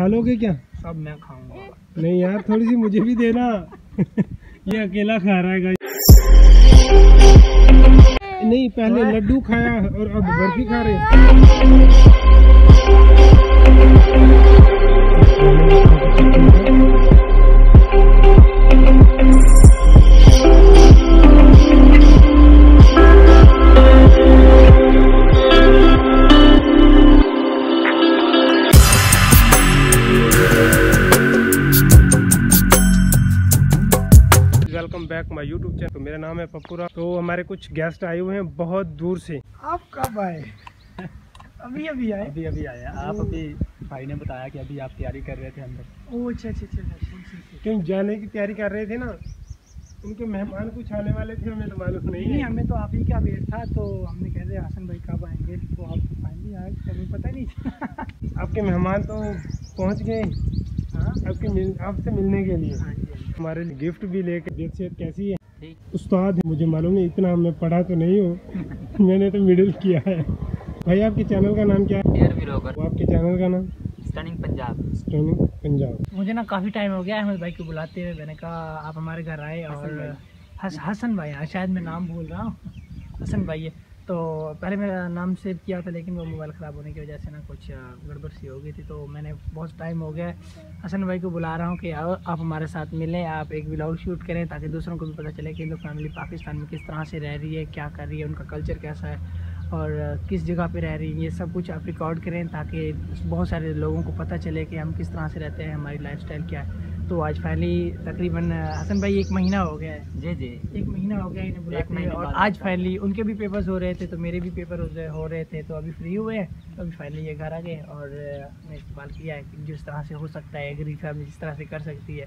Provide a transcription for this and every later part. खा लोगे क्या? सब मैं खाऊंगा। नहीं यार थोड़ी सी मुझे भी देना। ये अकेला खा रहा है गाइस। नहीं पहले लड्डू खाया और अब बर्फी खा रहे माय यूट्यूब चैनल। तो मेरा नाम है पप्पू राम। तो हमारे कुछ गेस्ट आए हुए हैं बहुत दूर से। आप कब आए? अभी आए। आप अभी भाई ने बताया कि अभी आप तैयारी कर रहे थे अंदर। ओह अच्छा। कहीं जाने की तैयारी कर रहे थे ना, उनके मेहमान कुछ आने वाले थे, हमें तो मालूम नहीं। हमें तो आप ही का वेट था, तो हमने कह रहे हसन भाई कब आएंगे, तो आप फाइनली आए, हमें पता नहीं। आपके मेहमान तो पहुँच गए आपसे मिलने के लिए। हमारे लिए गिफ्ट भी लेके। दिल सेहत कैसी है? ठीक। उस्ताद मुझे मालूम नहीं, इतना मैं पढ़ा तो नहीं हूँ। मैंने तो मिडिल किया है। भाई आपके चैनल का नाम क्या है? वो आपके चैनल का नाम? स्टनिंग पंजाब। स्टनिंग पंजाब। मुझे ना काफ़ी टाइम हो गया है अहमद भाई को बुलाते हुए। मैंने कहा आप हमारे घर आए। और हसन भाई, हाँ शायद मैं नाम भूल रहा हूँ, हसन भाई है। तो पहले मेरा नाम सेव किया था, लेकिन वो मोबाइल ख़राब होने की वजह से ना कुछ गड़बड़ सी हो गई थी। तो मैंने बहुत टाइम हो गया, हसन भाई को बुला रहा हूँ कि आप हमारे साथ मिलें, आप एक व्लॉग शूट करें, ताकि दूसरों को भी पता चले कि हिंदू फैमिली पाकिस्तान में किस तरह से रह रही है, क्या कर रही है, उनका कल्चर कैसा है और किस जगह पे रह रही है। ये सब कुछ आप रिकॉर्ड करें ताकि बहुत सारे लोगों को पता चले कि हम किस तरह से रहते हैं, हमारी लाइफस्टाइल क्या है। तो आज फाइनली तकरीबन हसन भाई 1 महीना हो गया है। जी 1 महीना हो गया इन्हें बुलाते हैं। और आज फाइनली उनके भी पेपर्स हो रहे थे, तो मेरे भी पेपर हो रहे थे, तो अभी फ्री हुए हैं। तो अभी फाइनली ये घर आ गए और हमने इस्तेमाल किया है कि जिस तरह से हो सकता है, गरीब फैमिली जिस तरह से कर सकती है,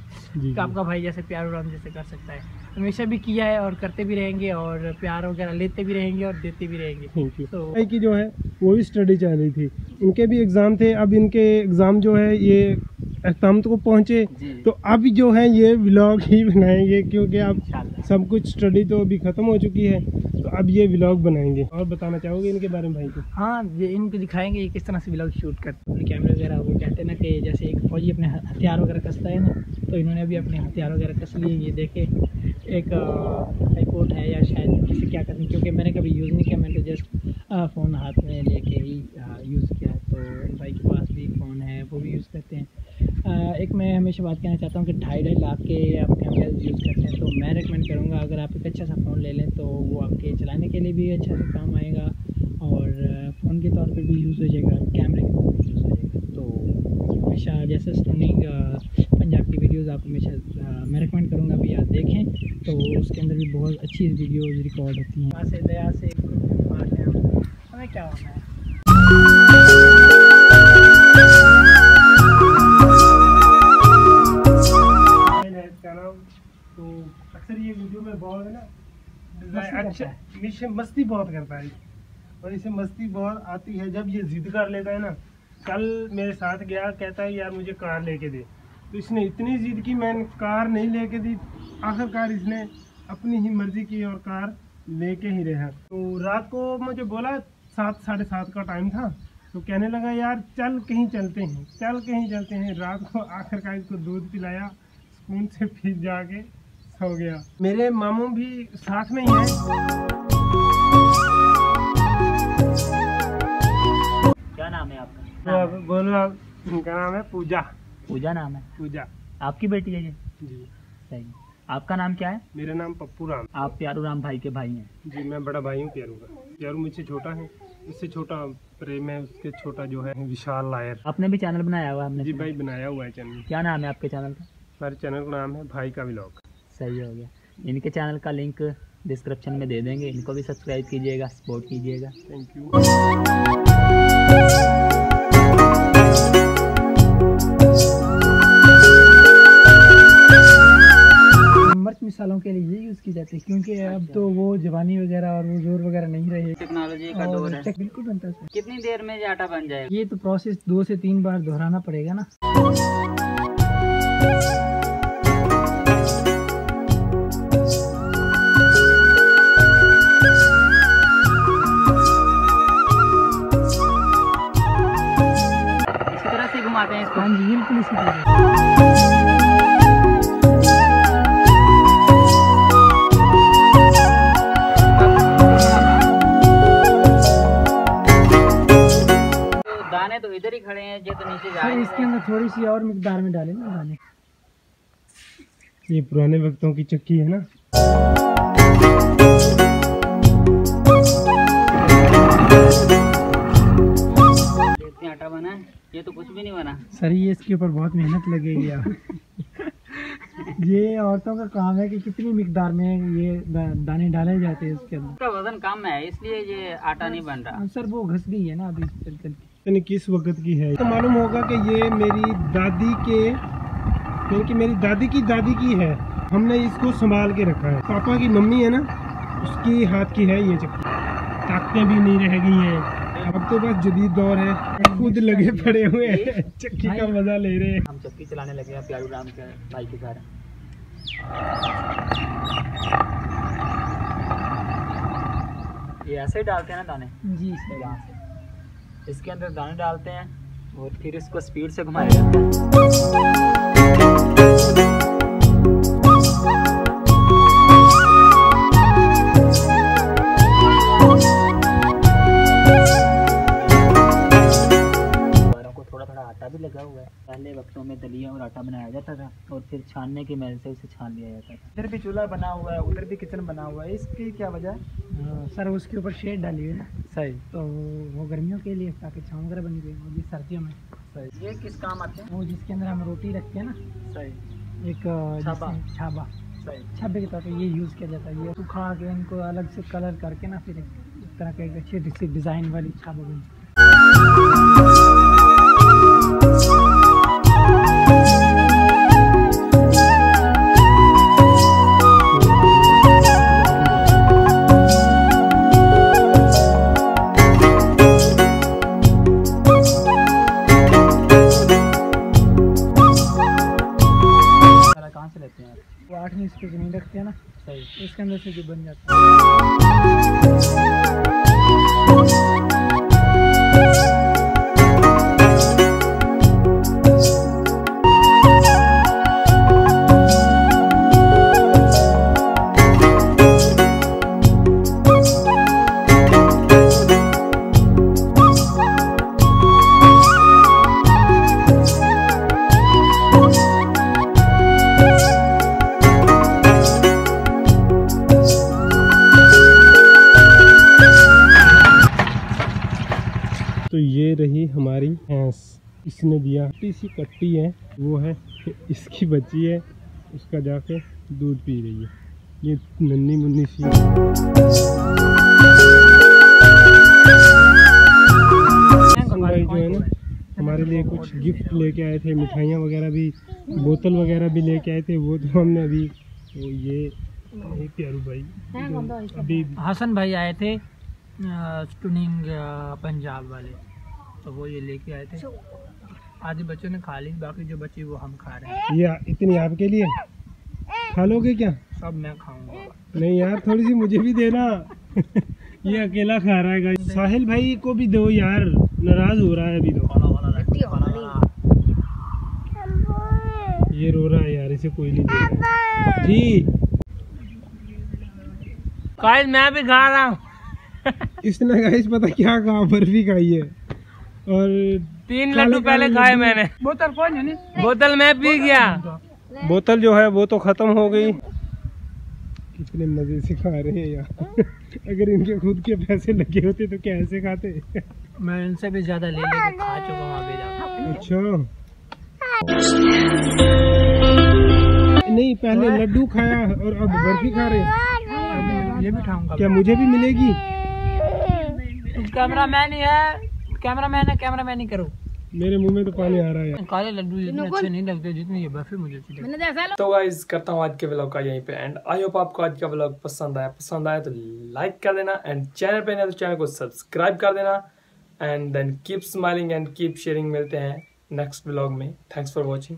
आपका भाई जैसे प्यारू राम जैसे कर सकता है, हमेशा भी किया है और करते भी रहेंगे और प्यार वगैरह लेते भी रहेंगे और देते भी रहेंगे। भाई की जो है वो भी स्टडी चल रही थी, उनके भी एग्ज़ाम थे। अब इनके एग्ज़ाम जो है ये अख्ताम को पहुँचे, तो अब जो है ये व्लॉग ही बनाएंगे, क्योंकि अब सब कुछ स्टडी तो अभी ख़त्म हो चुकी है, तो अब ये व्लॉग बनाएंगे। और बताना चाहोगे इनके बारे में भाई को? हाँ, ये इनको दिखाएंगे ये किस तरह से व्लॉग शूट करते हैं, कैमरे वगैरह। वो कहते हैं ना कि जैसे एक फौजी अपने हथियार वगैरह कसता है ना, तो इन्होंने अभी अपने हथियार वगैरह कस लिए। ये देखे एक आईपोड है या शायद किसी क्या करनी, क्योंकि मैंने कभी यूज़ नहीं किया, मैंने जस्ट फ़ोन हाथ में लेके ही यूज़ किया। तो इन भाई के पास भी फ़ोन है, वो भी यूज़ करते हैं। एक मैं हमेशा बात कहना चाहता हूँ कि 2.5-2.5 लाख के आप कैमरा यूज़ करते हैं, तो मैं रेकमेंड करूँगा अगर आप एक अच्छा सा फ़ोन ले लें तो वो आपके चलाने के लिए भी अच्छा सा काम आएगा और फ़ोन के तौर पर भी यूज़ हो जाएगा, कैमरे के तौर पर यूज़ हो जाएगा। तो हमेशा जैसे स्टनिंग पंजाब की वीडियोज़ आप हमेशा मैं रेकमेंड करूँगा भी आप देखें, तो उसके अंदर भी बहुत अच्छी वीडियोज़ रिकॉर्ड होती हैं। दया से हमें क्या होना है। तो अक्सर ये वीडियो में बहुत है ना, अच्छा मस्ती बहुत करता है और इसे मस्ती बहुत आती है। जब ये जिद कर लेता है ना, कल मेरे साथ गया, कहता है यार मुझे कार लेके दे, तो इसने इतनी जिद की, मैंने कार नहीं लेके दी, आखिरकार इसने अपनी ही मर्ज़ी की और कार लेके ही रहा। तो रात को मुझे बोला 7-7:30 का टाइम था, तो कहने लगा यार चल कहीं चलते हैं, चल कहीं चलते हैं। रात को आखिरकार इसको दूध पिलाया, स्कूल से फिर जाके सो गया। मेरे मामू भी साथ में ही हैं। क्या नाम है आपका? तो बोलो आप। उनका नाम है पूजा। पूजा नाम है? पूजा। आपकी बेटी है ये? जी। सही। आपका नाम क्या है? मेरा नाम पप्पू राम। आप प्यारू राम भाई के भाई हैं? जी मैं बड़ा भाई हूँ प्यारू का। प्यारू मुझसे छोटा है, उससे छोटा प्रेम है, उसके छोटा जो है विशाल लायर। आपने भी चैनल बनाया हुआ? हमने जी भाई बनाया हुआ है चैनल। क्या नाम है आपके चैनल का? हमारे चैनल का नाम है भाई का व्लॉग। सही हो गया। इनके चैनल का लिंक डिस्क्रिप्शन में दे देंगे, इनको भी सब्सक्राइब कीजिएगा, सपोर्ट कीजिएगा। Thank you. मर्च मिसालों के लिए ये यूज़ की जाती है, क्योंकि अब तो वो जवानी वगैरह और वो जोर वगैरह नहीं रहे। टेक्नोलॉजी का दौर है। बिल्कुल बनता है। कितनी देर में ये आटा बन जाएगा? ये तो प्रोसेस 2 से 3 बार दोहराना पड़ेगा ना। इसको। हाँ जी बिल्कुल इसी तरह। दाने तो इधर ही खड़े हैं, ये तो नीचे जा रहे हैं। इसके अंदर थोड़ी सी और मिकदार में डालें ना दाने। ये पुराने वक्तों की चक्की है ना। आटा बना है, ये तो कुछ भी नहीं बना सर। ये इसके ऊपर बहुत मेहनत लगेगी ये औरतों का काम है कि कितनी मिकदार में ये दाने डाले जाते हैं इसके अंदर। वजन कम है इसलिए ये आटा नहीं बन रहा सर। वो घस गई है ना अभी चल। किस वक्त की है तो मालूम होगा कि ये मेरी दादी के यानी कि मेरी दादी की है। हमने इसको संभाल के रखा है। पापा की मम्मी है ना, उसकी हाथ की है ये चक्की। ताकतें भी नहीं रह गई हैं अब तो, बस जदीद दौर है। खुद लगे पड़े हुए हैं, चक्की का मजा ले रहे हैं। हम चक्की चलाने लगे हैं प्यारू राम के भाई के घर। ये ऐसे ही डालते हैं ना दाने जी, यहाँ से इसके अंदर दाने डालते हैं और फिर इसको स्पीड से घुमाया जाता है। लगा हुआ है। पहले वक्तों में दलिया और आटा बनाया जाता था और फिर छानने के महल से उसे छान लिया जाता था। इधर भी चूल्हा बना हुआ है, उधर भी किचन बना हुआ है। इसकी क्या वजह सर? उसके ऊपर शेड डाली हुई है ना। सही। तो वो गर्मियों के लिए ताकि छाँव वगैरह बनी हुई, वो भी सर्दियों में। सही। ये किस काम आते हैं? वो जिसके अंदर हम रोटी रखते हैं ना। सही। एक छाबा। सही। छाबे के तौर पर ये यूज़ किया जाता है। ये सुखा के इनको अलग से कलर करके ना फिर इस तरह के अच्छे डिज़ाइन वाली छाबा बनी। इसको जमीन रखते हैं ना। सही। इसके अंदर से जो बन जाता है। तो ये रही हमारी भैंस। इसने दिया छोटी सी कट्टी है, वो है इसकी बच्ची है, उसका जाके दूध पी रही है। ये नन्ही मुन्नी सी। भाई जो है ना हमारे लिए कुछ गिफ्ट लेके आए थे, मिठाइयाँ वगैरह भी, बोतल वगैरह भी लेके आए थे। वो तो हमने अभी वो ये प्यारू भाई अभी हसन भाई आए थे स्टनिंग पंजाब वाले, तो वो ये लेके आए थे। आधे बच्चों ने खा ली, बाकी जो बची वो हम खा रहे हैं। ये इतनी आपके लिए खा लोगे क्या? सब मैं खाऊंगा। नहीं यार, थोड़ी सी मुझे भी देना ये अकेला खा रहा है गाइस। साहिल भाई को भी दो यार, नाराज हो रहा है अभी। तो ये रो रहा है यार, इसे कोई नहीं दे रहा जी। गाइस मैं भी खा रहा हूँ। इसने गाइस पता क्या कहा, बर्फी खाई है और 3 लड्डू पहले खाए मैंने। बोतल कौन है? बोतल मैं पी गया। बोतल जो है वो तो खत्म हो गई। कितने मजे से खा रहे हैं यार अगर इनके खुद के पैसे लगे होते तो कैसे खाते मैं इनसे भी ज्यादा ले लेके खा चुका हूँ अभी। अच्छा नहीं, पहले लड्डू खाया और अब बर्फी खा रहे हैं। ये भी खाऊंगा क्या? मुझे भी मिलेगी? कैमरामैन ही है, कैमरामैन है, कैमरामैन ही करो। मेरे मुंह में तो पानी आ रहा है। काले लड्डू इतने अच्छे नहीं लगते जितने ये बर्फी मुझे अच्छी लगती। तो गाइस करता हूँ आज के व्लॉग का यहीं पे एंड। आई होप आपको आज का व्लॉग पसंद आया। पसंद आया तो लाइक कर देना एंड चैनल पे नहीं तो चैनल को सब्सक्राइब कर देना and then keep smiling and keep sharing. मिलते हैं नेक्स्ट व्लॉग में। Thanks for watching.